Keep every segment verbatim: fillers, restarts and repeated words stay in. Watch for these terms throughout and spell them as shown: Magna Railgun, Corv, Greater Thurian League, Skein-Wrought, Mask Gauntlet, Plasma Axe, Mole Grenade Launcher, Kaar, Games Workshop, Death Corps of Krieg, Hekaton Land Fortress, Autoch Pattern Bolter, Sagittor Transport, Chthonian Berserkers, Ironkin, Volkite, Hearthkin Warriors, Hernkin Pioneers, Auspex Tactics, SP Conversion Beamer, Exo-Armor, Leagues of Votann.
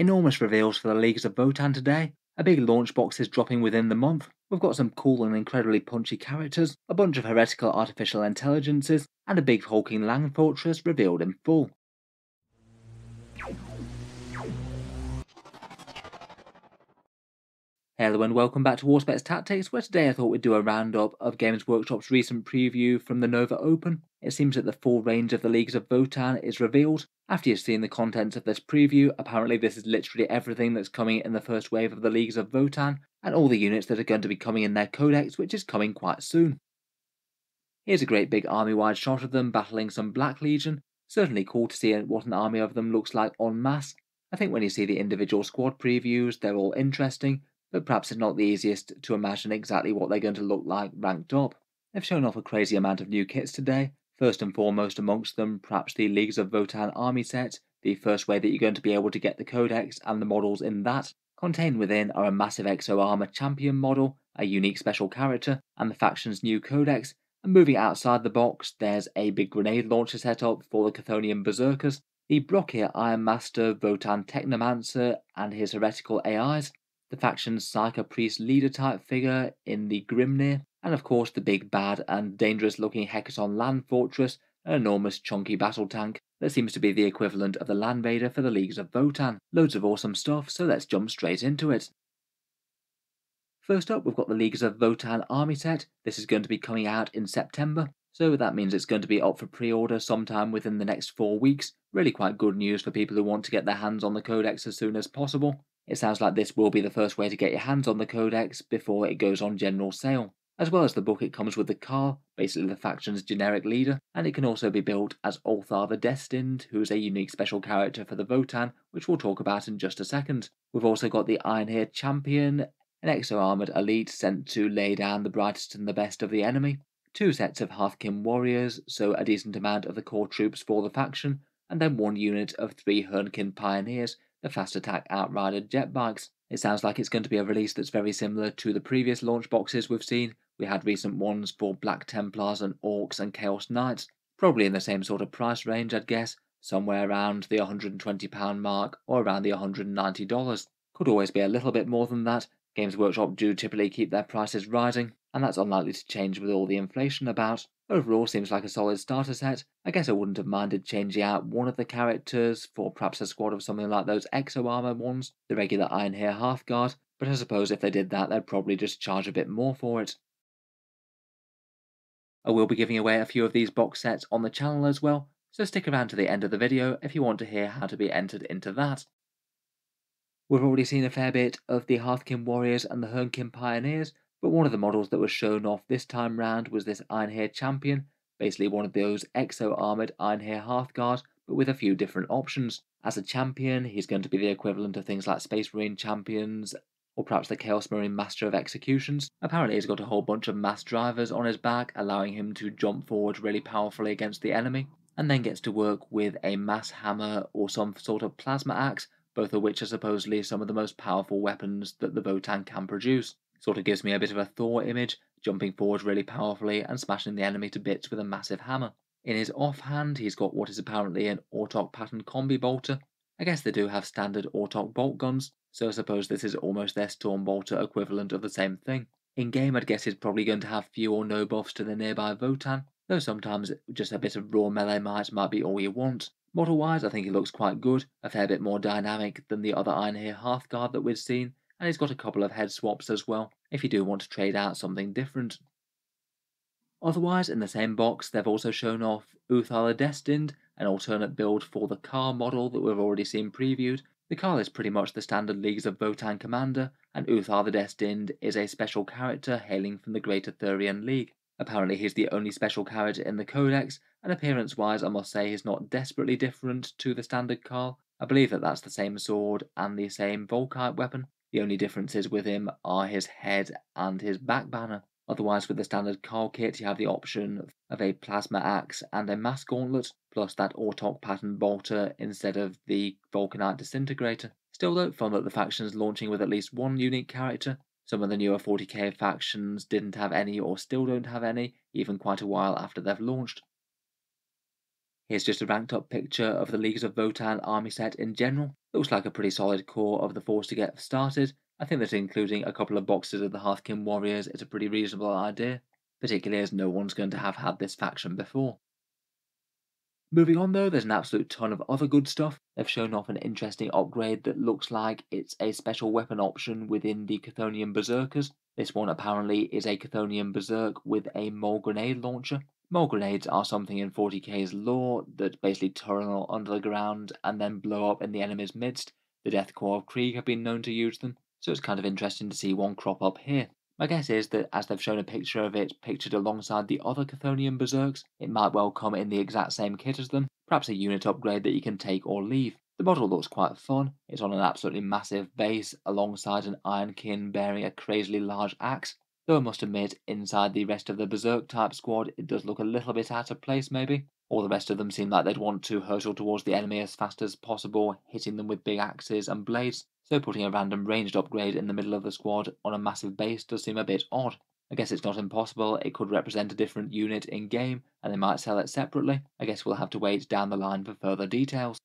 Enormous reveals for the Leagues of Votann today. A big launch box is dropping within the month. We've got some cool and incredibly punchy characters, a bunch of heretical artificial intelligences, and a big hulking land fortress revealed in full. Hello and welcome back to Auspex Tactics, where today I thought we'd do a roundup of Games Workshop's recent preview from the Nova Open. It seems that the full range of the Leagues of Votann is revealed. After you've seen the contents of this preview, apparently this is literally everything that's coming in the first wave of the Leagues of Votann, and all the units that are going to be coming in their Codex, which is coming quite soon. Here's a great big army-wide shot of them battling some Black Legion. Certainly cool to see what an army of them looks like en masse. I think when you see the individual squad previews, they're all interesting, but perhaps it's not the easiest to imagine exactly what they're going to look like ranked up. They've shown off a crazy amount of new kits today. First and foremost amongst them, perhaps the Leagues of Votann army set, the first way that you're going to be able to get the Codex and the models in that. Contained within are a massive Exo-Armor champion model, a unique special character, and the faction's new Codex. And moving outside the box, there's a big grenade launcher setup for the Chthonian Berserkers, the Brokhyr Iron Master, Votann Technomancer, and his heretical A Is. The faction's Psyker Priest leader type figure in the Grimnir, and of course the big bad and dangerous looking Hekaton Land Fortress, an enormous chunky battle tank that seems to be the equivalent of the Land Raider for the Leagues of Votann. Loads of awesome stuff, so let's jump straight into it. First up, we've got the Leagues of Votann army set. This is going to be coming out in September, so that means it's going to be up for pre-order sometime within the next four weeks. Really quite good news for people who want to get their hands on the Codex as soon as possible. It sounds like this will be the first way to get your hands on the Codex before it goes on general sale. As well as the book, it comes with the Kaar, basically the faction's generic leader, and it can also be built as Uthar the Destined, who is a unique special character for the Votann, which we'll talk about in just a second. We've also got the Einhyr Champion, an exo-armoured elite sent to lay down the brightest and the best of the enemy, two sets of Hearthkin Warriors, so a decent amount of the core troops for the faction, and then one unit of three Hernkin Pioneers, the fast attack Outrider jet bikes. It sounds like it's going to be a release that's very similar to the previous launch boxes we've seen. We had recent ones for Black Templars and Orcs and Chaos Knights, probably in the same sort of price range I'd guess, somewhere around the one hundred and twenty pounds mark or around the one hundred and ninety dollars. Could always be a little bit more than that. Games Workshop do typically keep their prices rising, and that's unlikely to change with all the inflation about. Overall, seems like a solid starter set. I guess I wouldn't have minded changing out one of the characters for perhaps a squad of something like those Exo-Armor ones, the regular Einhyr Hearthguard, but I suppose if they did that, they'd probably just charge a bit more for it. I will be giving away a few of these box sets on the channel as well, so stick around to the end of the video if you want to hear how to be entered into that. We've already seen a fair bit of the Hearthkin Warriors and the Hernkin Pioneers, but one of the models that was shown off this time round was this Einhyr Champion, basically one of those exo-armoured Einhyr Hearthguard, but with a few different options. As a champion, he's going to be the equivalent of things like Space Marine Champions, or perhaps the Chaos Marine Master of Executions. Apparently he's got a whole bunch of mass drivers on his back, allowing him to jump forward really powerfully against the enemy, and then gets to work with a mass hammer or some sort of Plasma Axe, both of which are supposedly some of the most powerful weapons that the Votann can produce. Sort of gives me a bit of a Thor image, jumping forward really powerfully and smashing the enemy to bits with a massive hammer. In his offhand, he's got what is apparently an Autoch Pattern Bolter. I guess they do have standard Autoch bolt guns, so I suppose this is almost their Storm Bolter equivalent of the same thing. In game, I'd guess he's probably going to have few or no buffs to the nearby Votann, though sometimes just a bit of raw melee might might be all you want. Model-wise, I think he looks quite good, a fair bit more dynamic than the other Einhyr Hearthguard that we've seen, and he's got a couple of head swaps as well, if you do want to trade out something different. Otherwise, in the same box, they've also shown off Uthar the Destined, an alternate build for the Kaar model that we've already seen previewed. The Kaar is pretty much the standard Leagues of Votann commander, and Uthar the Destined is a special character hailing from the Greater Thurian League. Apparently he's the only special character in the Codex, and appearance-wise I must say he's not desperately different to the standard Kaar. I believe that that's the same sword and the same Volkite weapon. The only differences with him are his head and his back banner. Otherwise, with the standard Kaar kit, you have the option of a Plasma Axe and a Mask Gauntlet, plus that Autoch Pattern Bolter instead of the Vulcanite Disintegrator. Still though, fun that the faction's launching with at least one unique character. Some of the newer forty K factions didn't have any or still don't have any, even quite a while after they've launched. Here's just a ranked up picture of the Leagues of Votann army set in general. Looks like a pretty solid core of the force to get started. I think that including a couple of boxes of the Hearthkin Warriors is a pretty reasonable idea, particularly as no one's going to have had this faction before. Moving on though, there's an absolute ton of other good stuff. They've shown off an interesting upgrade that looks like it's a special weapon option within the Chthonian Berserkers. This one apparently is a Chthonian Berserk with a Mole Grenade Launcher. Mole Grenades are something in forty K's lore that's basically tunnel under the ground and then blow up in the enemy's midst. The Death Corps of Krieg have been known to use them, so it's kind of interesting to see one crop up here. My guess is that as they've shown a picture of it pictured alongside the other Chthonian Berserks, it might well come in the exact same kit as them, perhaps a unit upgrade that you can take or leave. The model looks quite fun. It's on an absolutely massive base alongside an Ironkin bearing a crazily large axe, though I must admit inside the rest of the Berserk type squad it does look a little bit out of place maybe. All the rest of them seem like they'd want to hurtle towards the enemy as fast as possible, hitting them with big axes and blades. So putting a random ranged upgrade in the middle of the squad on a massive base does seem a bit odd. I guess it's not impossible, it could represent a different unit in game and they might sell it separately. I guess we'll have to wait down the line for further details.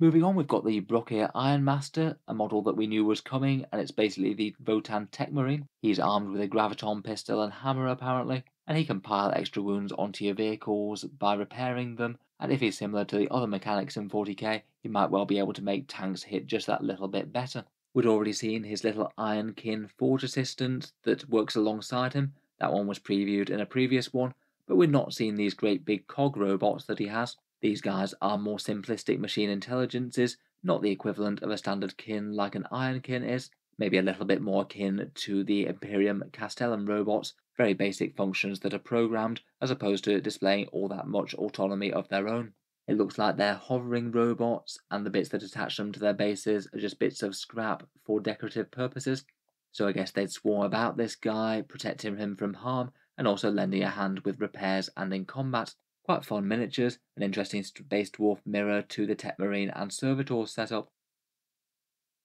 Moving on, we've got the Brokhyr Iron Master, a model that we knew was coming, and it's basically the Votann Tech Marine. He's armed with a graviton pistol and hammer apparently, and he can pile extra wounds onto your vehicles by repairing them. And if he's similar to the other mechanics in forty K, he might well be able to make tanks hit just that little bit better. We'd already seen his little Ironkin Forge Assistant that works alongside him. That one was previewed in a previous one, but we've not seen these great big cog robots that he has. These guys are more simplistic machine intelligences, not the equivalent of a standard kin like an Ironkin is. Maybe a little bit more akin to the Imperium Castellum robots, very basic functions that are programmed, as opposed to displaying all that much autonomy of their own. It looks like they're hovering robots, and the bits that attach them to their bases are just bits of scrap for decorative purposes, so I guess they'd sworn about this guy, protecting him from harm, and also lending a hand with repairs and in combat. Quite fun miniatures, an interesting base dwarf mirror to the Tech Marine and Servitor setup.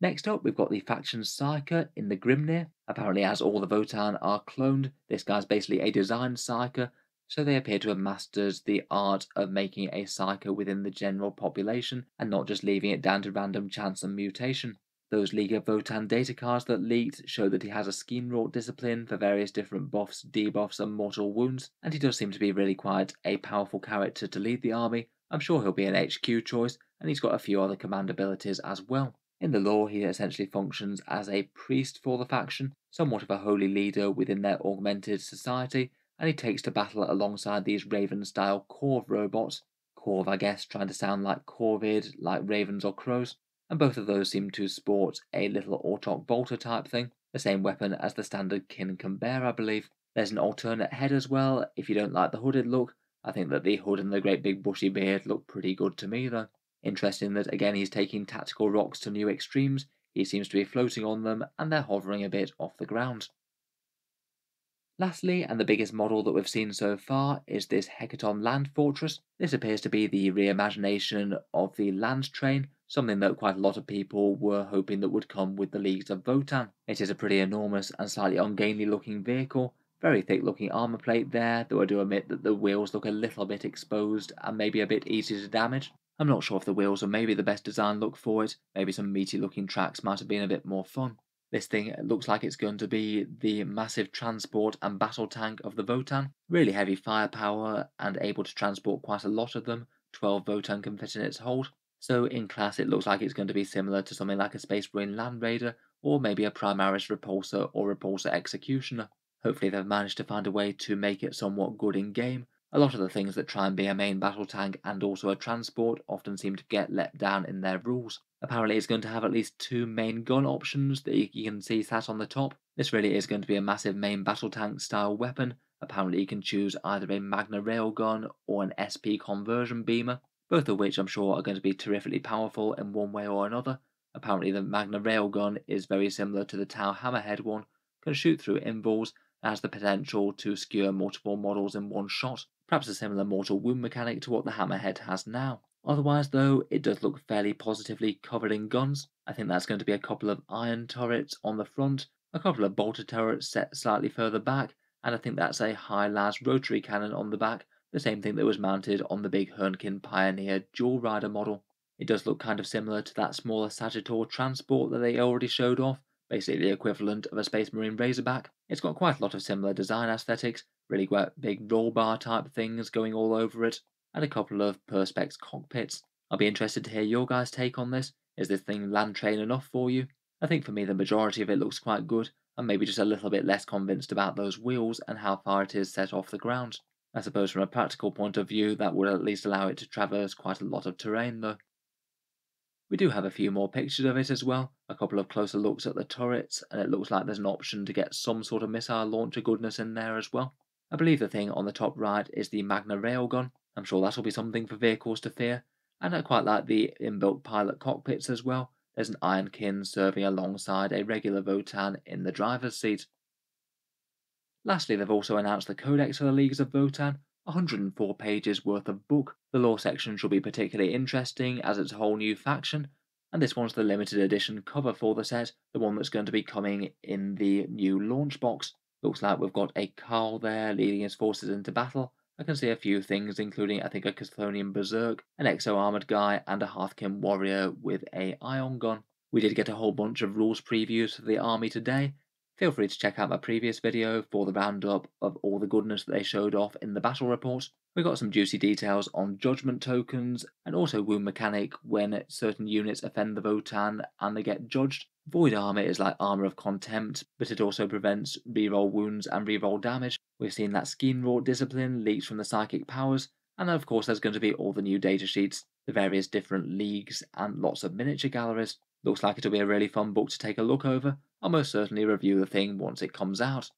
Next up, we've got the faction Psyker in the Grimnir. Apparently, as all the Votann are cloned, this guy's basically a design Psyker, so they appear to have mastered the art of making a Psyker within the general population, and not just leaving it down to random chance and mutation. Those League of Votann data cards that leaked show that he has a Skein-Wrought discipline for various different buffs, debuffs and mortal wounds, and he does seem to be really quite a powerful character to lead the army. I'm sure he'll be an H Q choice, and he's got a few other command abilities as well. In the lore, he essentially functions as a priest for the faction, somewhat of a holy leader within their augmented society, and he takes to battle alongside these Raven-style Corv robots. Corv, I guess, trying to sound like Corvid, like ravens or crows, and both of those seem to sport a little Autoch Bolter type thing, the same weapon as the standard kin can bear, I believe. There's an alternate head as well, if you don't like the hooded look. I think that the hood and the great big bushy beard look pretty good to me though. Interesting that again he's taking tactical rocks to new extremes, he seems to be floating on them and they're hovering a bit off the ground. Lastly, and the biggest model that we've seen so far, is this Hekaton Land Fortress. This appears to be the reimagination of the land train, something that quite a lot of people were hoping that would come with the Leagues of Votann. It is a pretty enormous and slightly ungainly looking vehicle, very thick looking armour plate there, though I do admit that the wheels look a little bit exposed and maybe a bit easy to damage. I'm not sure if the wheels are maybe the best design look for it, maybe some meaty looking tracks might have been a bit more fun. This thing looks like it's going to be the massive transport and battle tank of the Votann. Really heavy firepower and able to transport quite a lot of them, twelve Votann can fit in its hold. So in class it looks like it's going to be similar to something like a Space Marine Land Raider or maybe a Primaris Repulsor or Repulsor Executioner. Hopefully they've managed to find a way to make it somewhat good in game. A lot of the things that try and be a main battle tank and also a transport often seem to get let down in their rules. Apparently it's going to have at least two main gun options that you can see sat on the top. This really is going to be a massive main battle tank style weapon. Apparently you can choose either a Magna Railgun or an S P Conversion Beamer, both of which I'm sure are going to be terrifically powerful in one way or another. Apparently the Magna Railgun is very similar to the Tau Hammerhead one, can shoot through invuls, and has the potential to skewer multiple models in one shot. Perhaps a similar mortal wound mechanic to what the Hammerhead has now. Otherwise though, it does look fairly positively covered in guns. I think that's going to be a couple of iron turrets on the front, a couple of bolter turrets set slightly further back, and I think that's a high-las rotary cannon on the back, the same thing that was mounted on the big Hernkin Pioneer dual rider model. It does look kind of similar to that smaller Sagittor Transport that they already showed off, basically the equivalent of a Space Marine Razorback. It's got quite a lot of similar design aesthetics, really quite big roll bar type things going all over it, and a couple of Perspex cockpits. I'll be interested to hear your guys' take on this. Is this thing land train enough for you? I think for me the majority of it looks quite good, and maybe just a little bit less convinced about those wheels and how far it is set off the ground. I suppose from a practical point of view that would at least allow it to traverse quite a lot of terrain though. We do have a few more pictures of it as well, a couple of closer looks at the turrets, and it looks like there's an option to get some sort of missile launcher goodness in there as well. I believe the thing on the top right is the Magna Railgun. I'm sure that'll be something for vehicles to fear, and I quite like the inbuilt pilot cockpits as well. There's an Ironkin serving alongside a regular Votann in the driver's seat. Lastly, they've also announced the Codex for the Leagues of Votann, one hundred and four pages worth of book. The lore section should be particularly interesting as it's a whole new faction, and this one's the limited edition cover for the set, the one that's going to be coming in the new launch box. Looks like we've got a Kaar there leading his forces into battle. I can see a few things including I think a Chthonian Berserk, an Exo-Armored guy and a Hearthkin Warrior with a ion gun. We did get a whole bunch of rules previews for the army today. Feel free to check out my previous video for the roundup of all the goodness that they showed off in the battle reports. We got some juicy details on judgment tokens and also wound mechanic when certain units offend the Votann and they get judged. Void armour is like armour of contempt, but it also prevents reroll wounds and reroll damage. We've seen that Skein-Wrought discipline leaked from the psychic powers, and of course there's going to be all the new data sheets, the various different leagues and lots of miniature galleries. Looks like it'll be a really fun book to take a look over. I'll most certainly review the thing once it comes out.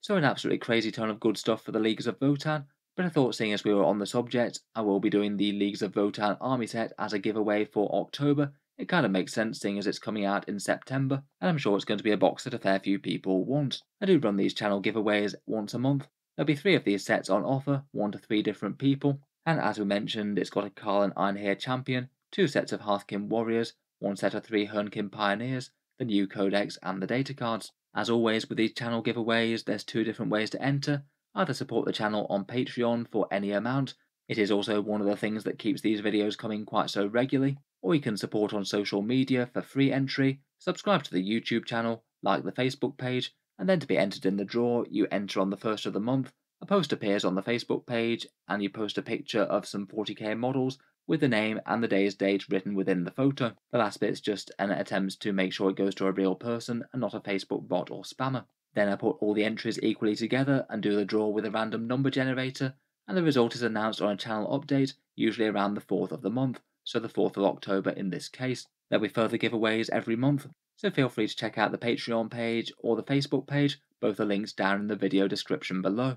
So an absolutely crazy ton of good stuff for the Leagues of Votann, but I thought seeing as we were on the subject, I will be doing the Leagues of Votann army set as a giveaway for October. It kind of makes sense seeing as it's coming out in September, and I'm sure it's going to be a box that a fair few people want. I do run these channel giveaways once a month. There'll be three of these sets on offer, one to three different people, and as we mentioned, it's got a Kaar and Einhyr Champion, two sets of Hearthkin Warriors, one set of three Hernkin Pioneers, the new codex and the data cards. As always with these channel giveaways, there's two different ways to enter. Either support the channel on Patreon for any amount, it is also one of the things that keeps these videos coming quite so regularly, or you can support on social media for free entry, subscribe to the YouTube channel, like the Facebook page, and then to be entered in the draw you enter on the first of the month, a post appears on the Facebook page and you post a picture of some forty K models with the name and the day's date written within the photo. The last bit's just an attempt to make sure it goes to a real person and not a Facebook bot or spammer. Then I put all the entries equally together and do the draw with a random number generator, and the result is announced on a channel update, usually around the fourth of the month, so the fourth of October in this case. There'll be further giveaways every month, so feel free to check out the Patreon page or the Facebook page, both are links down in the video description below.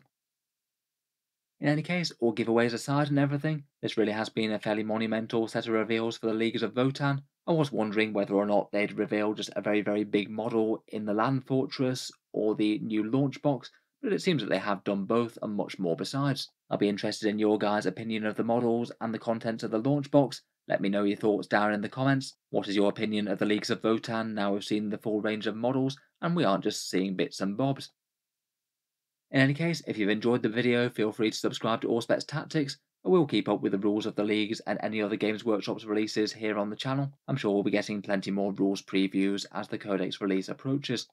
In any case, all giveaways aside and everything, this really has been a fairly monumental set of reveals for the Leagues of Votann. I was wondering whether or not they'd reveal just a very very big model in the Land Fortress or the new launch box, but it seems that they have done both and much more besides. I'll be interested in your guys' opinion of the models and the contents of the launch box. Let me know your thoughts down in the comments. What is your opinion of the Leagues of Votann now we've seen the full range of models and we aren't just seeing bits and bobs? In any case, if you've enjoyed the video, feel free to subscribe to Auspex Tactics. I will keep up with the rules of the leagues and any other Games Workshop's releases here on the channel. I'm sure we'll be getting plenty more rules previews as the Codex release approaches.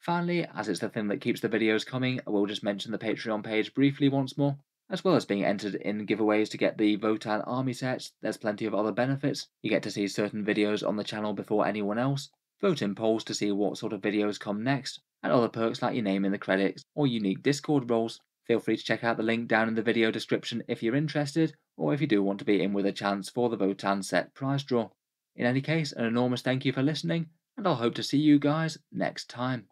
Finally, as it's the thing that keeps the videos coming, I will just mention the Patreon page briefly once more. As well as being entered in giveaways to get the Votann army sets, there's plenty of other benefits. You get to see certain videos on the channel before anyone else, vote in polls to see what sort of videos come next, and other perks like your name in the credits or unique Discord roles. Feel free to check out the link down in the video description if you're interested, or if you do want to be in with a chance for the Votann set prize draw. In any case, an enormous thank you for listening, and I'll hope to see you guys next time.